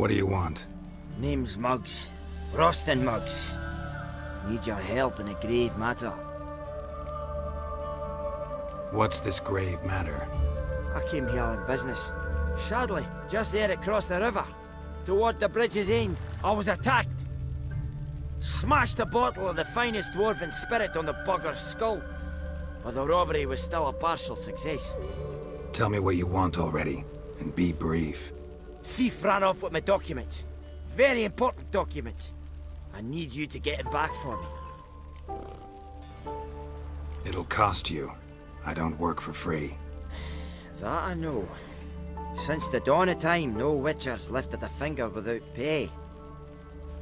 What do you want? Name's Muggs. Rosten Muggs. Need your help in a grave matter. What's this grave matter? I came here on business. Sadly, just there across the river, toward the bridge's end, I was attacked. Smashed a bottle of the finest dwarven spirit on the bugger's skull, but the robbery was still a partial success. Tell me what you want already, and be brief. Thief ran off with my documents. Very important documents. I need you to get it back for me. It'll cost you. I don't work for free. That I know. Since the dawn of time, no witcher's lifted a finger without pay.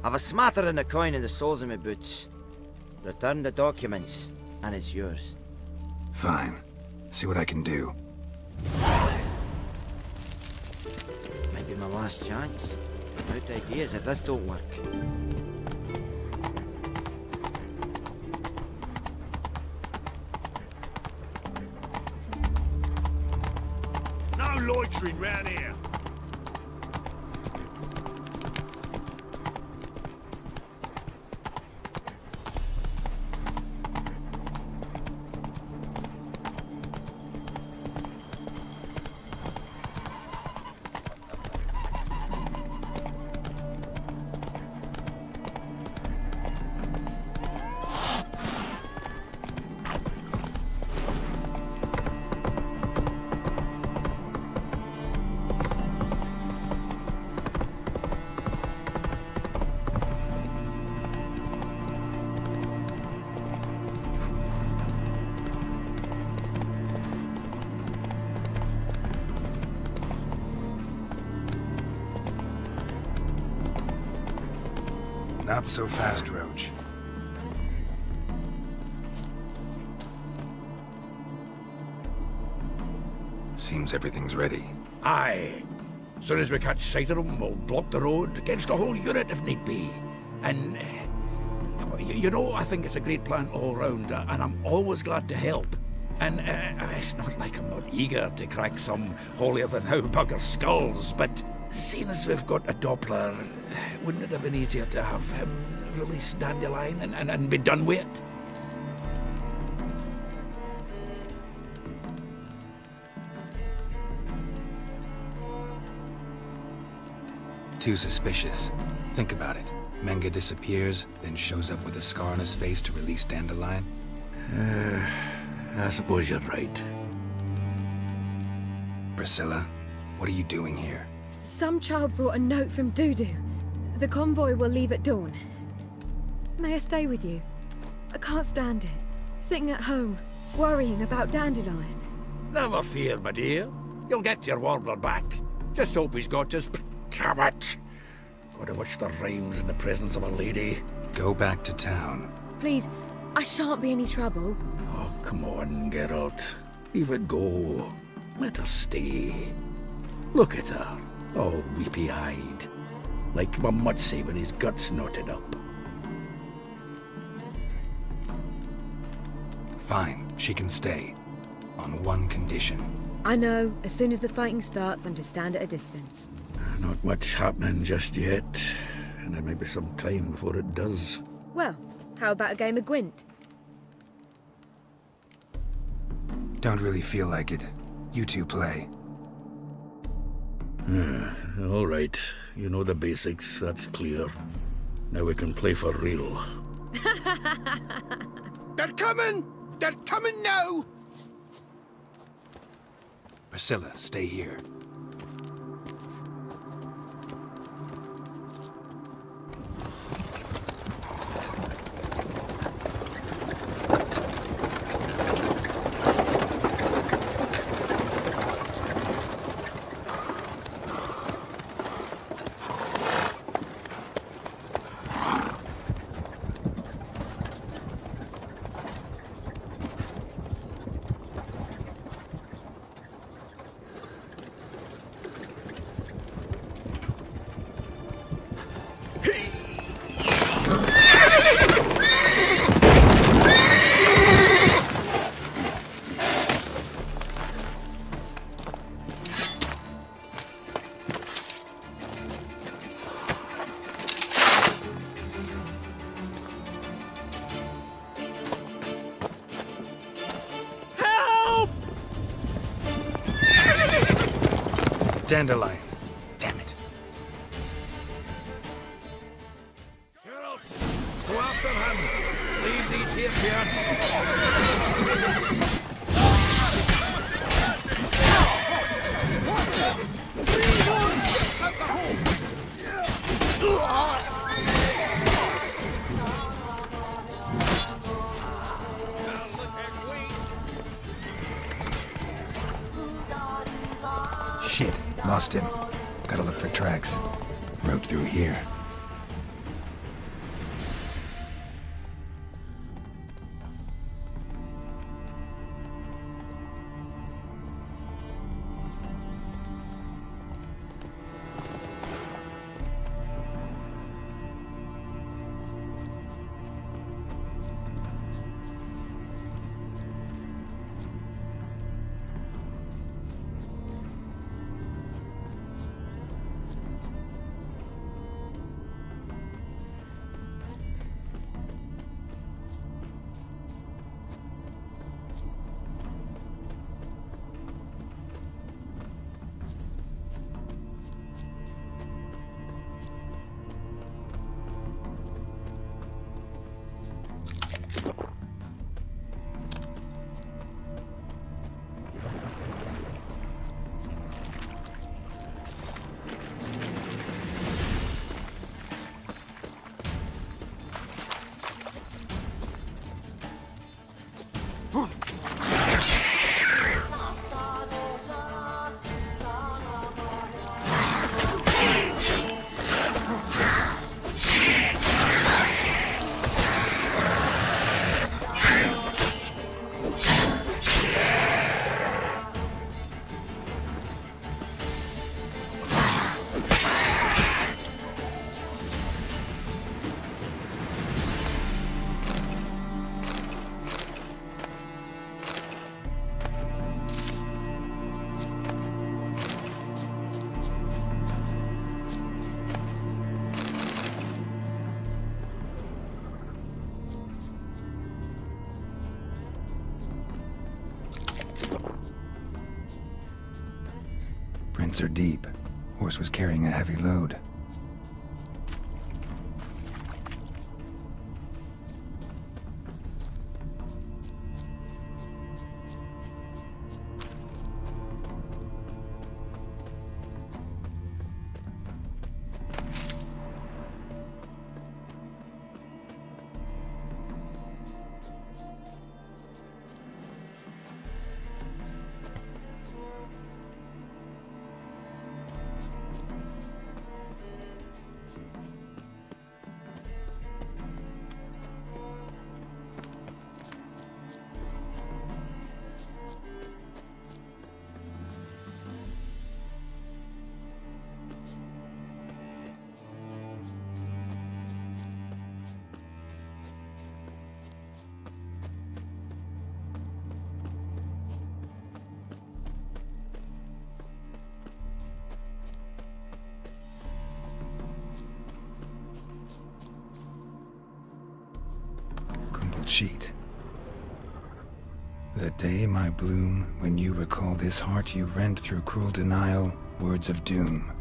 I've a smattering of coin in the soles of my boots. Return the documents, and it's yours. Fine. See what I can do. Might be my last chance. Out ideas if this don't work. No loitering round here. Not so fast, Roach. Seems everything's ready. Aye. Soon as we catch sight of them, we'll block the road against the whole unit if need be. And, you know, I think it's a great plan all round, and I'm always glad to help. And it's not like I'm not eager to crack some holier-than-thou bugger's skulls, but seeing as we've got a Doppler, wouldn't it have been easier to have him release Dandelion and be done with it? Too suspicious. Think about it. Manga disappears, then shows up with a scar on his face to release Dandelion. I suppose you're right. Priscilla, what are you doing here? Some child brought a note from Dudu. The convoy will leave at dawn. May I stay with you? I can't stand it. Sitting at home, worrying about Dandelion. Never fear, my dear. You'll get your warbler back. Just hope he's got his... Cabot! Gotta watch the rhymes in the presence of a lady. Go back to town. Please, I shan't be any trouble. Oh, come on, Geralt. Leave it go. Let her stay. Look at her. Oh, weepy-eyed. Like Mamutsi when his guts knotted up. Fine, she can stay. On one condition. I know. As soon as the fighting starts, I'm to stand at a distance. Not much happening just yet. And there may be some time before it does. Well, how about a game of Gwint? Don't really feel like it. You two play. All right. You know the basics, that's clear. Now we can play for real. They're coming! They're coming now! Priscilla, stay here. Dandelion. Damn it. Geralt, go after him. Leave these here, Pierce. Shit, lost him. Gotta look for tracks. Rode through here. Are deep. Horse was carrying a heavy load. Sheet. The day my bloom, when you recall this heart you rent through cruel denial, words of doom.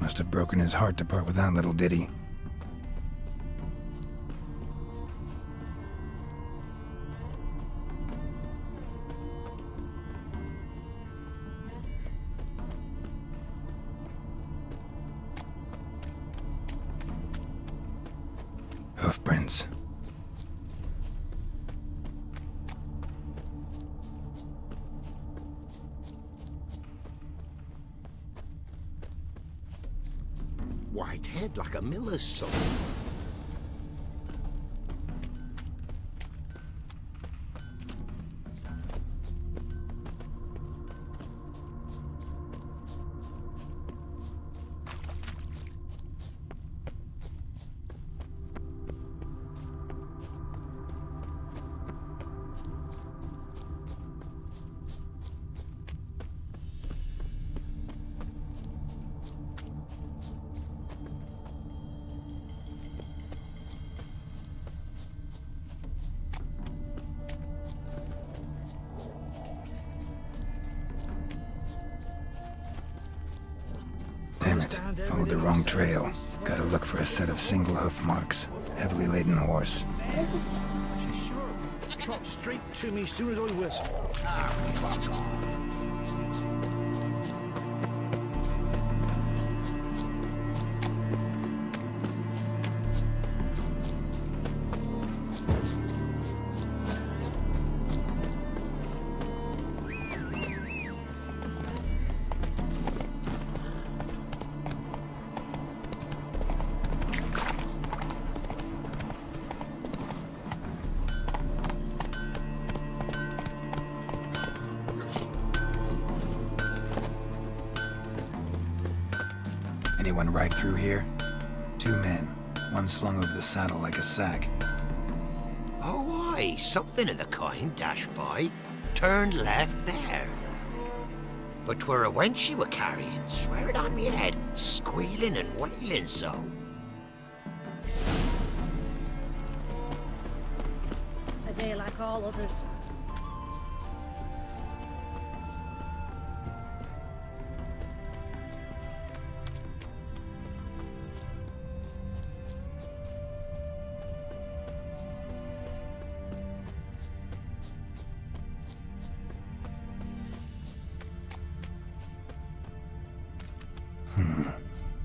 Must have broken his heart to part with that little ditty. Hoofprints. Like a miller's son. Damn it. Followed the wrong trail. Gotta look for a set of single hoof marks. Heavily laden horse. Trot straight to me soon as I whistle. Ah, fuck off. Anyone right through here? Two men, one slung over the saddle like a sack. Oh, aye, something of the kind dashed by. Turned left there. But 'twere a wench she were carrying, swear it on me head, squealing and wailing so. A day like all others.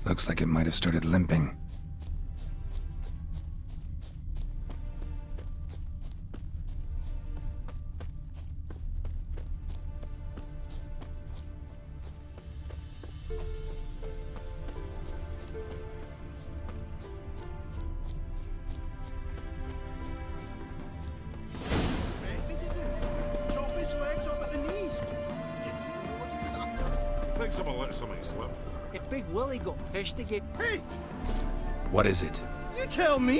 Looks like it might have started limping. What is it? You tell me!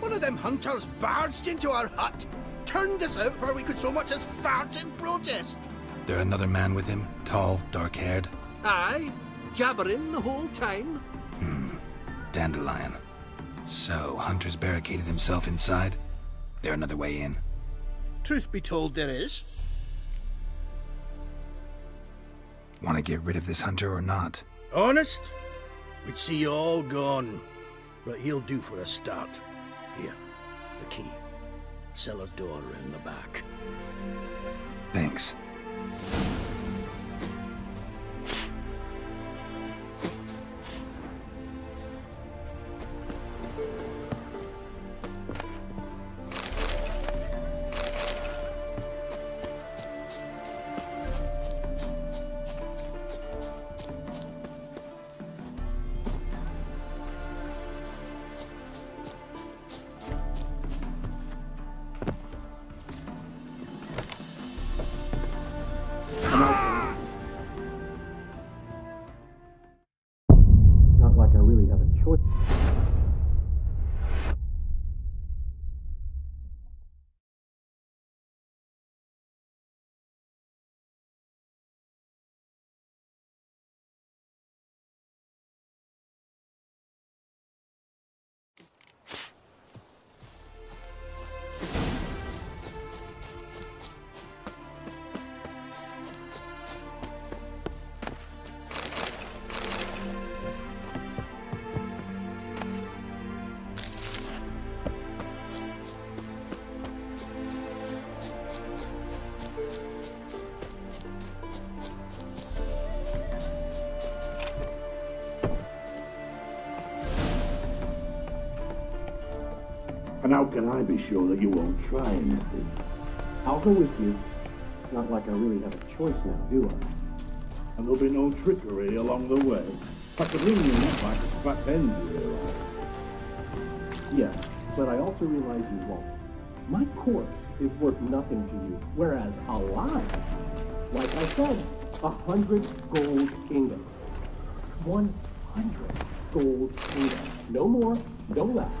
One of them hunters barged into our hut, turned us out before we could so much as fart in protest. There another man with him? Tall, dark-haired? Aye, jabbering the whole time. Dandelion. So, hunters barricaded himself inside? There another way in? Truth be told, there is. Want to get rid of this hunter or not? Honest? We'd see you all gone, but he'll do for a start. Here, the key. Cellar door round the back. Thanks. How can I be sure that you won't try anything? I'll go with you. Not like I really have a choice now, do I? And there'll be no trickery along the way. I could ring you up like a scrap end, you realize. Yeah, but I also realize you won't. My corpse is worth nothing to you, whereas alive, like I said, 100 gold ingots. 100 gold ingots. No more, no less.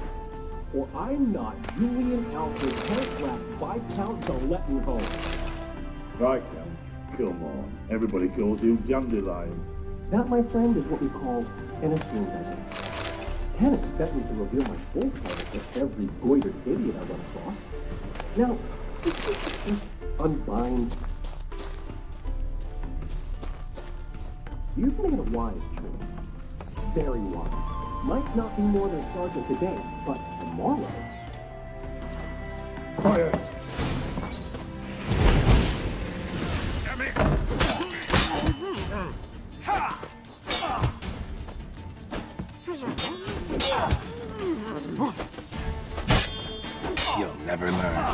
Or I'm not Julian Alfred Hellcraft by Count Gillettenholm. Right, Count. Come on. Everybody calls you Dandelion. That, my friend, is what we call an assumed identity. Can't expect me to reveal my full title to every goitered idiot I run across. Now, just unbind. You've made a wise choice. very wise. Might not be more than Sergeant today, but tomorrow... Quiet! You'll never learn.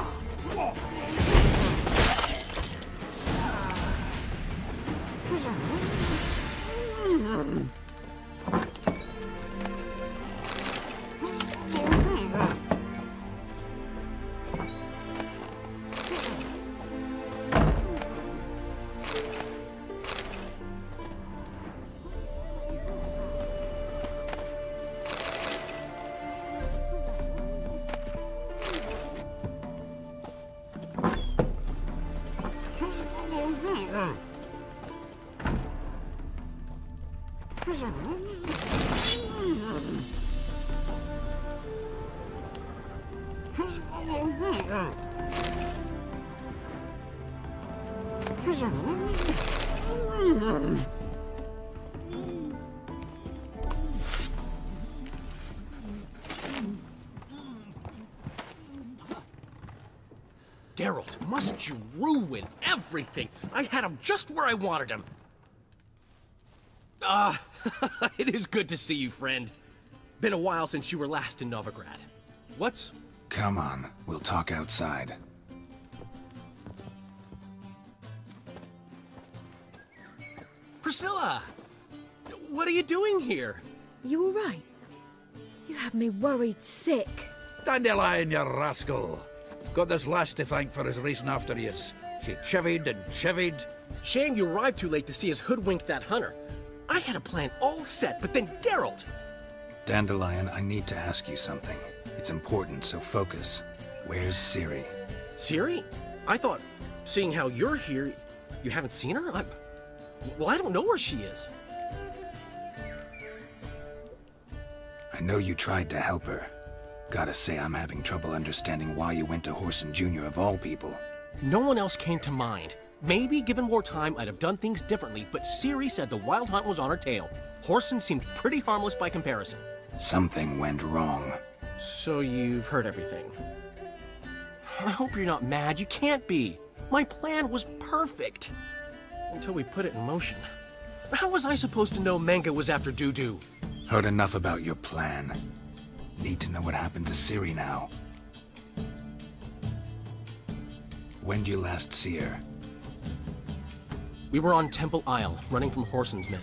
Geralt, must you ruin everything? I had him just where I wanted him. Ah, it is good to see you, friend. Been a while since you were last in Novigrad. What's... Come on, we'll talk outside. Priscilla! What are you doing here? You all right? You had me worried sick. Dandelion, you rascal! Got this lass to thank for his racing after years. She chivied and chivied. Shame you arrived too late to see us hoodwink that hunter. I had a plan all set, but then Geralt! Dandelion, I need to ask you something. It's important, so focus. Where's Ciri? Ciri? I thought, seeing how you're here, you haven't seen her? Well, I don't know where she is. I know you tried to help her. Gotta say, I'm having trouble understanding why you went to Horson Jr. of all people. No one else came to mind. Maybe, given more time, I'd have done things differently, but Ciri said the Wild Hunt was on her tail. Horson seemed pretty harmless by comparison. Something went wrong. So you've heard everything. I hope you're not mad. You can't be. My plan was perfect. Until we put it in motion. How was I supposed to know Manga was after Dudu? Heard enough about your plan. Need to know what happened to Ciri now. When did you last see her? We were on Temple Isle, running from Horson's men.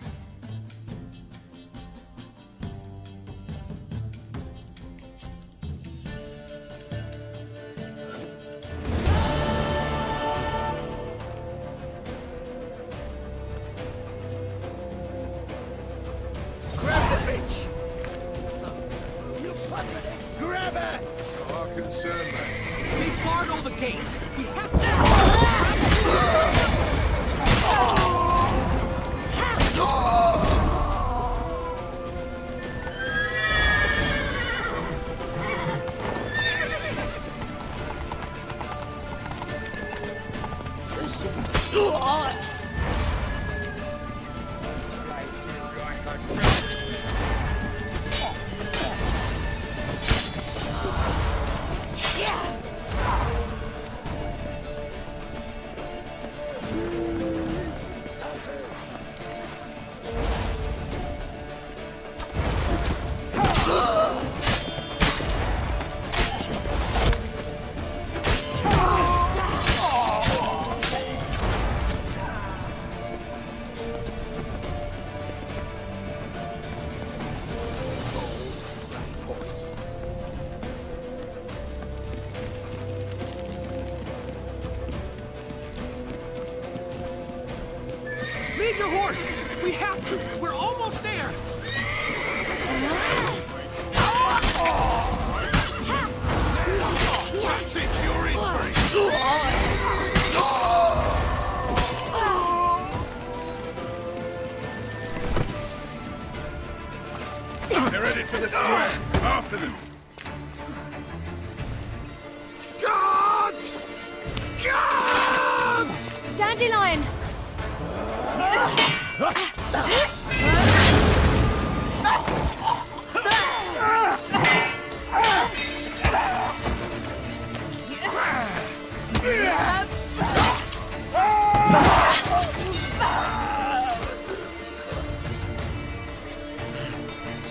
Dandelion!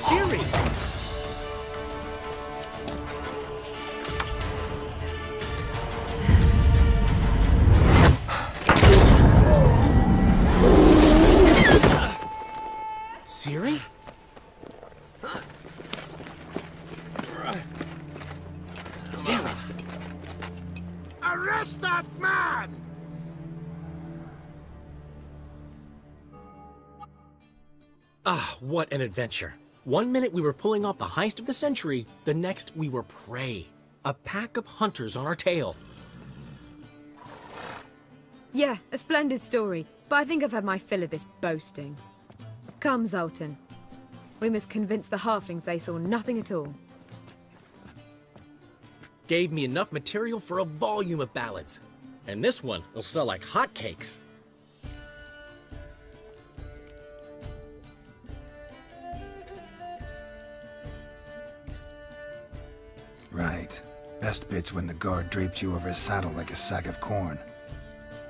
Ciri! Ciri? Damn it! Arrest that man! Ah, what an adventure. 1 minute we were pulling off the heist of the century, the next we were prey. A pack of hunters on our tail. Yeah, a splendid story, but I think I've had my fill of this boasting. Come, Zoltan. We must convince the halflings they saw nothing at all. Gave me enough material for a volume of ballads. And this one will sell like hotcakes. Right. Best bit's when the guard draped you over his saddle like a sack of corn.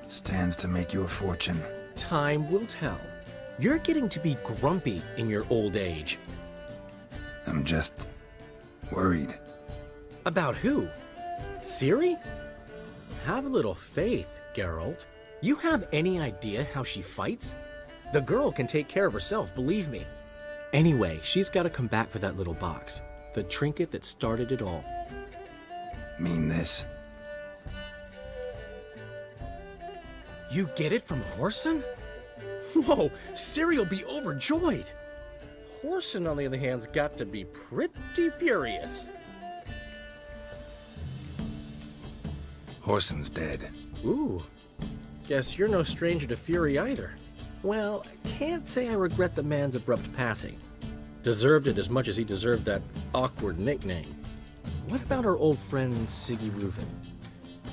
Stands to make you a fortune. Time will tell. You're getting to be grumpy in your old age. I'm just... worried. About who? Ciri? Have a little faith, Geralt. You have any idea how she fights? The girl can take care of herself, believe me. Anyway, she's got to come back for that little box. The trinket that started it all. Mean this? You get it from Horson? Whoa, Ciri will be overjoyed. Horson, on the other hand, has got to be pretty furious. Horson's dead. Ooh, guess you're no stranger to fury either. Well, I can't say I regret the man's abrupt passing. Deserved it as much as he deserved that awkward nickname. What about our old friend Siggy Ruven?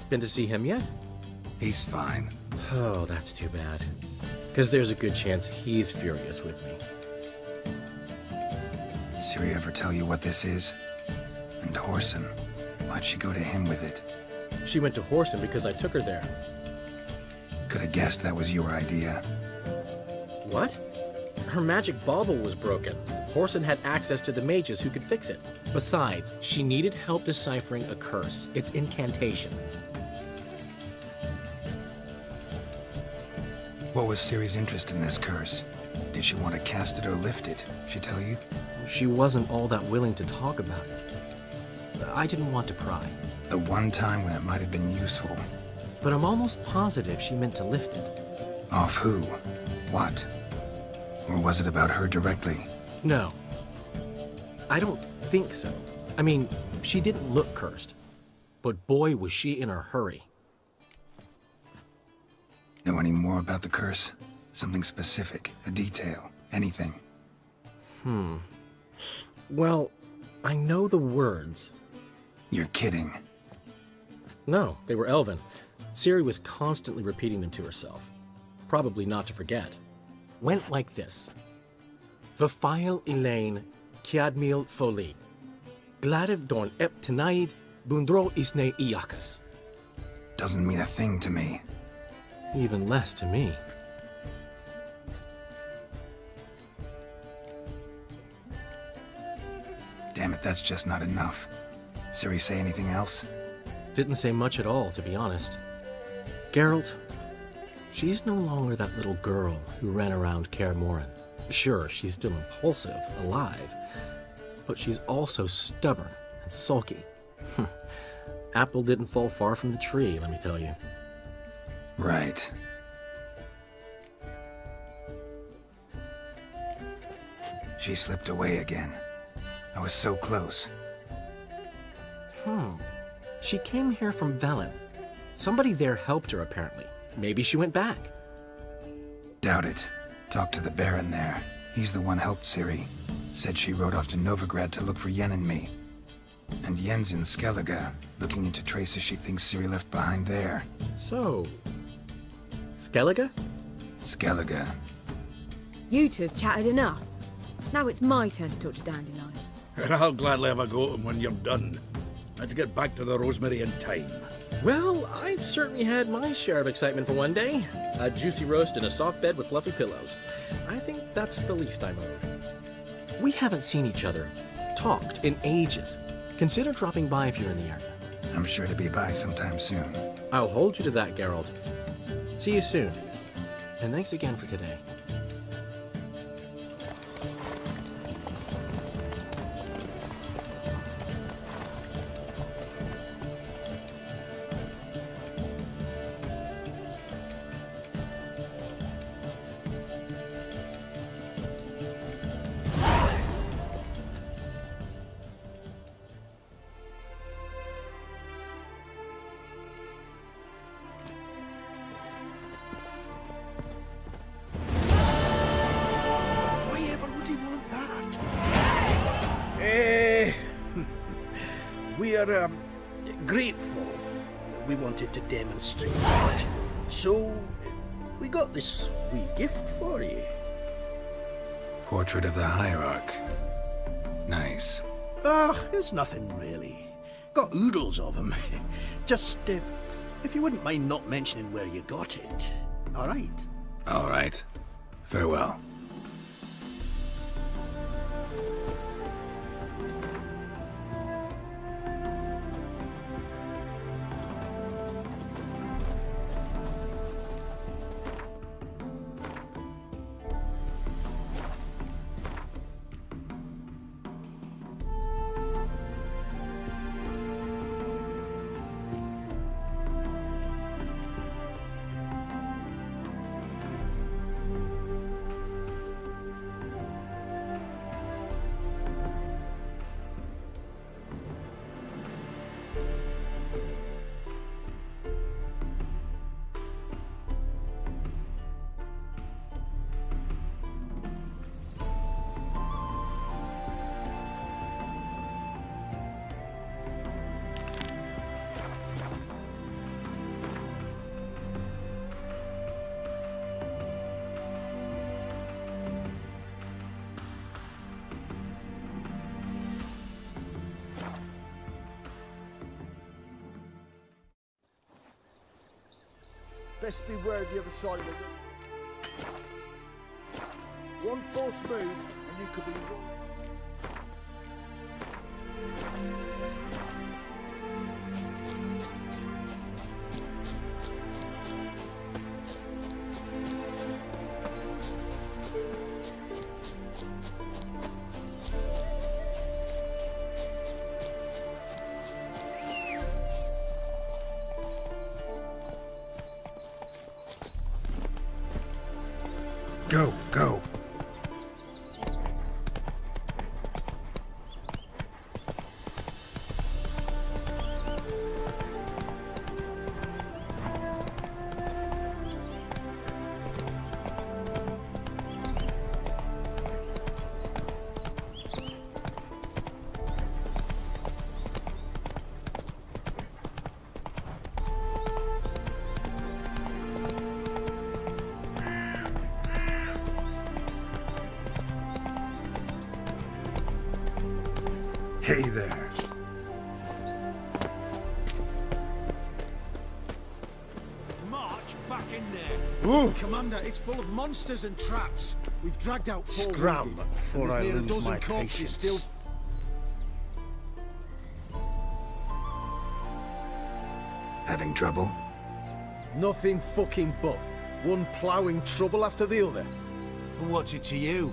Been to see him yet? He's fine. Oh, that's too bad. Because there's a good chance he's furious with me. Ciri ever tell you what this is? And Horson, why'd she go to him with it? She went to Horson because I took her there. Could have guessed that was your idea. What? Her magic bauble was broken. Horson had access to the mages who could fix it. Besides, she needed help deciphering a curse, its incantation. What was Ciri's interest in this curse? Did she want to cast it or lift it? She tell you? She wasn't all that willing to talk about it. I didn't want to pry. The one time when it might have been useful. But I'm almost positive she meant to lift it. Off who? What? Or was it about her directly? No. I don't think so. I mean, she didn't look cursed. But boy, was she in a hurry. Know any more about the curse? Something specific, a detail, anything? Well, I know the words. You're kidding. No, they were Elven. Ciri was constantly repeating them to herself. Probably not to forget. Went like this. Vafhail Elaine Kiadmil Foli. Gladiv don Eptinaid Bundro Isne Iakas. Doesn't mean a thing to me. Even less to me. Damn it, that's just not enough. Ciri say anything else? Didn't say much at all, to be honest. Geralt, she's no longer that little girl who ran around Kaer Morhen. Sure, she's still impulsive, alive, but she's also stubborn and sulky. Apple didn't fall far from the tree, let me tell you. Right. She slipped away again. I was so close. She came here from Velen. Somebody there helped her, apparently. Maybe she went back. Doubt it. Talked to the Baron there. He's the one helped Ciri. Said she rode off to Novigrad to look for Yen and me. And Yen's in Skellige, looking into traces she thinks Ciri left behind there. So... Skellige? Skellige. You two have chatted enough. Now it's my turn to talk to Dandelion. And I'll gladly have a go at him when you're done. Let's get back to the Rosemary and thyme. Well, I've certainly had my share of excitement for one day. A juicy roast and a soft bed with fluffy pillows. I think that's the least I'm owed. We haven't seen each other, talked in ages. Consider dropping by if you're in the area. I'm sure to be by sometime soon. I'll hold you to that, Geralt. See you soon. And thanks again for today. Grateful we wanted to demonstrate that, so we got this wee gift for you. Portrait of the Hierarch. Nice. Ah, there's nothing really. Got oodles of them. Just, if you wouldn't mind not mentioning where you got it. All right? All right. Farewell. Best beware of the other side of the room. One false move and you could be wrong. Hey there. March back in there. Ooh. Commander, it's full of monsters and traps. We've dragged out four. Scram before I lose my patience. Still. Having trouble? Nothing fucking but. One ploughing trouble after the other. What's it to you?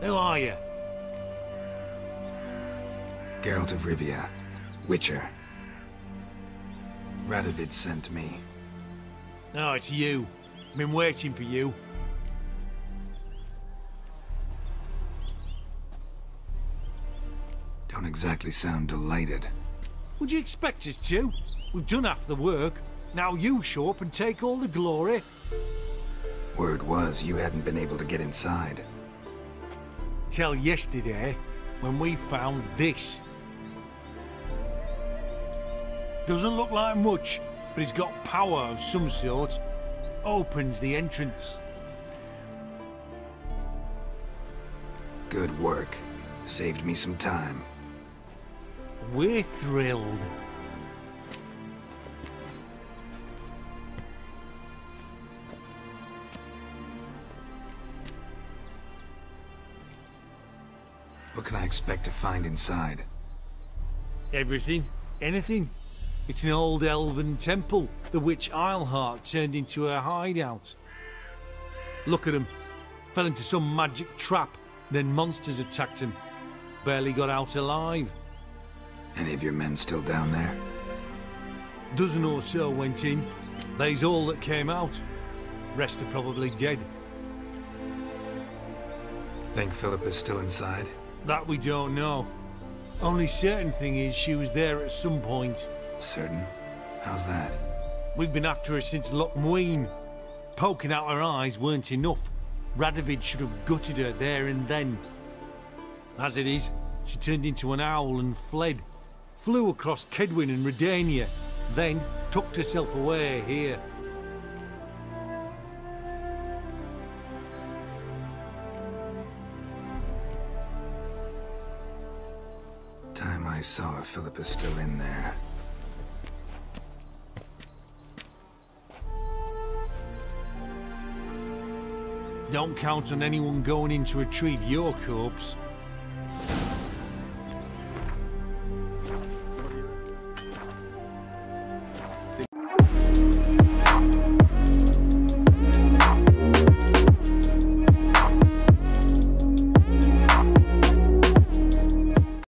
Who are you? Geralt of Rivia, Witcher. Radovid sent me. No, it's you. Been waiting for you. Don't exactly sound delighted. Would you expect us to? We've done half the work. Now you show up and take all the glory. Word was you hadn't been able to get inside. Till yesterday, when we found this. Doesn't look like much, but it's got power of some sort. Opens the entrance. Good work. Saved me some time. We're thrilled. What can I expect to find inside? Everything. Anything. It's an old elven temple, the witch Isleheart turned into her hideout. Look at him. Fell into some magic trap, then monsters attacked him. Barely got out alive. Any of your men still down there? Dozen or so went in. They's all that came out. Rest are probably dead. Think Philippa's still inside? That we don't know. Only certain thing is she was there at some point. Certain? How's that? We've been after her since Loch. Poking out her eyes weren't enough. Radovid should have gutted her there and then. As it is, she turned into an owl and fled. Flew across Kedwin and Redania, then tucked herself away here. Time I saw her, Philippa is still in there. Don't count on anyone going in to retrieve your corpse.